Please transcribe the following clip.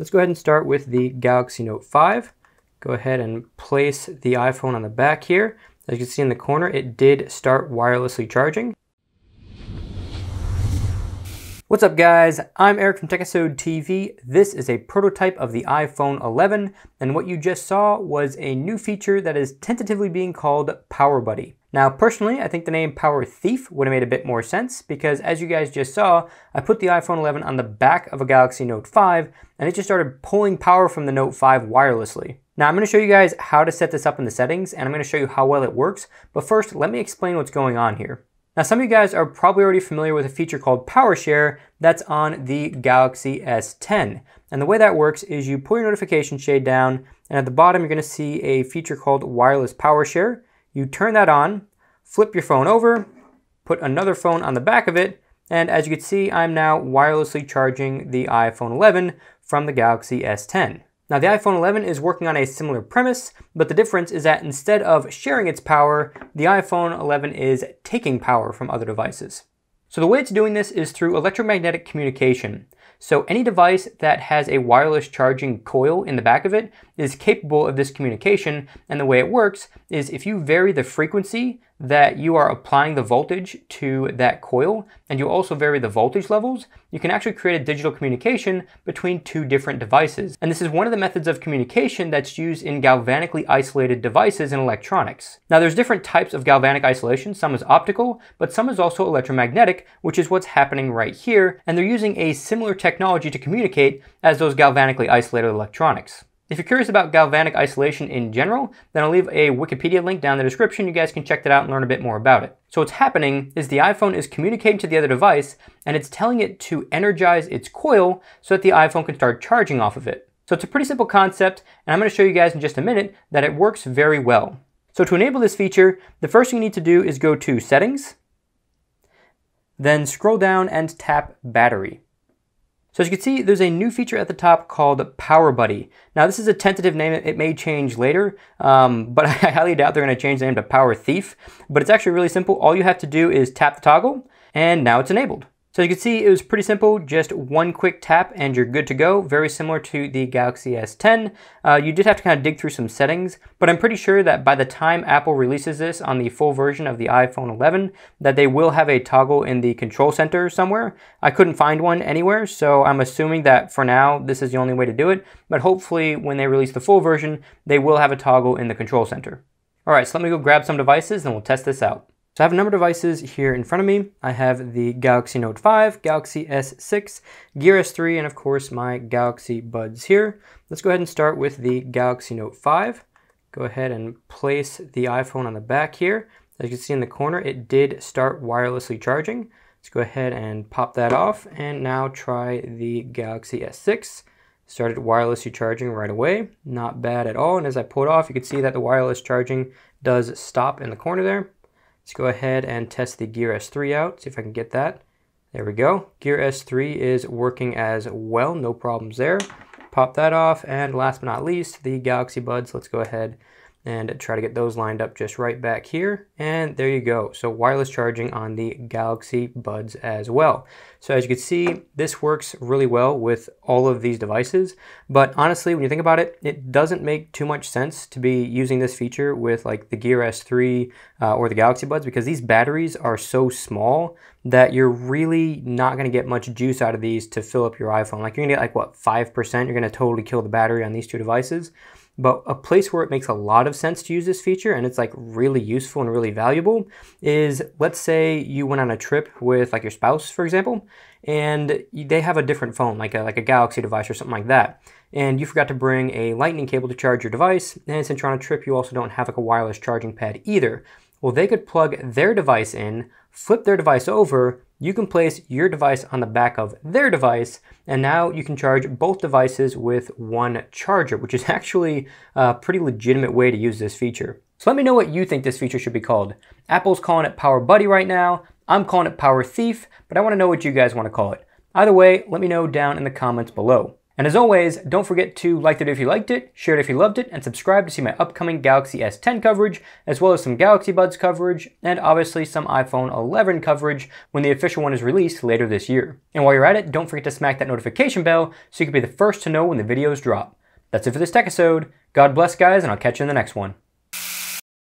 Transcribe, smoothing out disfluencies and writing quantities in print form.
Let's go ahead and start with the Galaxy Note 5. Go ahead and place the iPhone on the back here. As you can see in the corner, it did start wirelessly charging. What's up guys, I'm Eric from Techisode TV. This is a prototype of the iPhone 11, and what you just saw was a new feature that is tentatively being called Power Buddy. Now personally, I think the name Power Thief would have made a bit more sense because as you guys just saw, I put the iPhone 11 on the back of a Galaxy Note 5 and it just started pulling power from the Note 5 wirelessly. Now I'm going to show you guys how to set this up in the settings and I'm going to show you how well it works, but first let me explain what's going on here. Now some of you guys are probably already familiar with a feature called PowerShare that's on the Galaxy S10. And the way that works is you pull your notification shade down and at the bottom you're going to see a feature called Wireless PowerShare. You turn that on, flip your phone over, put another phone on the back of it, and as you can see I'm now wirelessly charging the iPhone 11 from the Galaxy S10. Now the iPhone 11 is working on a similar premise, but the difference is that instead of sharing its power, the iPhone 11 is taking power from other devices. So the way it's doing this is through electromagnetic communication. So any device that has a wireless charging coil in the back of it is capable of this communication, and the way it works is if you vary the frequency that you are applying the voltage to that coil, and you also vary the voltage levels, you can actually create a digital communication between two different devices. And this is one of the methods of communication that's used in galvanically isolated devices in electronics. Now there's different types of galvanic isolation. Some is optical, but some is also electromagnetic, which is what's happening right here. And they're using a similar technology to communicate as those galvanically isolated electronics. If you're curious about galvanic isolation in general, then I'll leave a Wikipedia link down in the description. You guys can check that out and learn a bit more about it. So what's happening is the iPhone is communicating to the other device and it's telling it to energize its coil so that the iPhone can start charging off of it. So it's a pretty simple concept and I'm going to show you guys in just a minute that it works very well. So to enable this feature, the first thing you need to do is go to Settings, then scroll down and tap Battery. So as you can see, there's a new feature at the top called Power Buddy. Now this is a tentative name, it may change later, but I highly doubt they're going to change the name to Power Thief, but it's actually really simple. All you have to do is tap the toggle, and now it's enabled. So as you can see, it was pretty simple, just one quick tap and you're good to go, very similar to the Galaxy S10. You did have to kind of dig through some settings, but I'm pretty sure that by the time Apple releases this on the full version of the iPhone 11, that they will have a toggle in the control center somewhere. I couldn't find one anywhere, so I'm assuming that for now, this is the only way to do it, but hopefully when they release the full version, they will have a toggle in the control center. All right, so let me go grab some devices and we'll test this out. So I have a number of devices here in front of me. I have the Galaxy Note 5, Galaxy S6, Gear S3, and of course my Galaxy Buds here. Let's go ahead and start with the Galaxy Note 5. Go ahead and place the iPhone on the back here. As you can see in the corner, it did start wirelessly charging. Let's go ahead and pop that off and now try the Galaxy S6. Started wirelessly charging right away. Not bad at all. And as I pull it off, you can see that the wireless charging does stop in the corner there. Let's go ahead and test the Gear S3 out, see if I can get that. There we go. Gear S3 is working as well, no problems there. Pop that off, and last but not least, the Galaxy Buds. Let's go ahead and try to get those lined up just right back here. And there you go. So wireless charging on the Galaxy Buds as well. So as you can see, this works really well with all of these devices. But honestly, when you think about it, it doesn't make too much sense to be using this feature with like the Gear S3 or the Galaxy Buds because these batteries are so small that you're really not going to get much juice out of these to fill up your iPhone. Like you're going to get like what, 5%? You're going to totally kill the battery on these two devices. But a place where it makes a lot of sense to use this feature and it's like really useful and really valuable is, let's say you went on a trip with like your spouse, for example, and they have a different phone, like a Galaxy device or something like that. And you forgot to bring a lightning cable to charge your device. And since you're on a trip, you also don't have like a wireless charging pad either. Well, they could plug their device in, flip their device over, you can place your device on the back of their device, and now you can charge both devices with one charger, which is actually a pretty legitimate way to use this feature. So let me know what you think this feature should be called. Apple's calling it Power Buddy right now. I'm calling it Power Thief, but I want to know what you guys want to call it. Either way, let me know down in the comments below. And as always, don't forget to like the video if you liked it, share it if you loved it, and subscribe to see my upcoming Galaxy S10 coverage, as well as some Galaxy Buds coverage, and obviously some iPhone 11 coverage when the official one is released later this year. And while you're at it, don't forget to smack that notification bell so you can be the first to know when the videos drop. That's it for this Techisode. God bless, guys, and I'll catch you in the next one.